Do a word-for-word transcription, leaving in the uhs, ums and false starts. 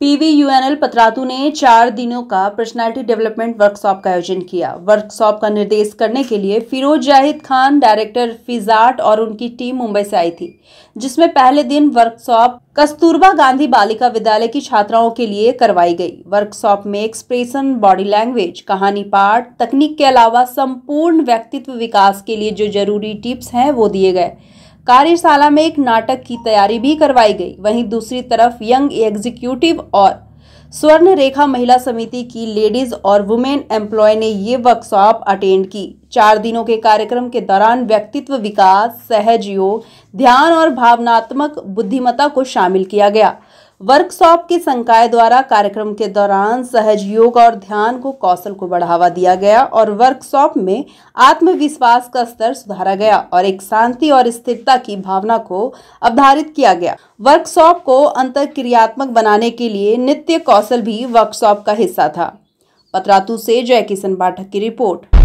P V U N L Patratu ने चार दिनों का पर्सनालिटी डेवलपमेंट वर्कशॉप का आयोजन किया। वर्कशॉप का निर्देश करने के लिए फिरोज जाहिद खान, डायरेक्टर फिजाट और उनकी टीम मुंबई से आई थी, जिसमें पहले दिन वर्कशॉप कस्तूरबा गांधी बालिका विद्यालय की छात्राओं के लिए करवाई गई। वर्कशॉप में एक्सप्रेशन, बॉडी लैंग्वेज, कहानी पाठ, तकनीक के अलावा संपूर्ण व्यक्तित्व विकास के लिए जो जरूरी टिप्स हैं वो दिए गए। कार्यशाला में एक नाटक की तैयारी भी करवाई गई। वहीं दूसरी तरफ यंग एग्जीक्यूटिव और स्वर्ण रेखा महिला समिति की लेडीज और वुमेन एम्प्लॉय ने ये वर्कशॉप अटेंड की। चार दिनों के कार्यक्रम के दौरान व्यक्तित्व विकास, सहयोग, ध्यान और भावनात्मक बुद्धिमत्ता को शामिल किया गया। वर्कशॉप के संकाय द्वारा कार्यक्रम के दौरान सहयोग और ध्यान को कौशल को बढ़ावा दिया गया और वर्कशॉप में आत्मविश्वास का स्तर सुधारा गया और एक शांति और स्थिरता की भावना को अवधारित किया गया। वर्कशॉप को अंतर्क्रियात्मक बनाने के लिए नित्य कौशल भी वर्कशॉप का हिस्सा था। पतरातु से जयकिशन पाठक की रिपोर्ट।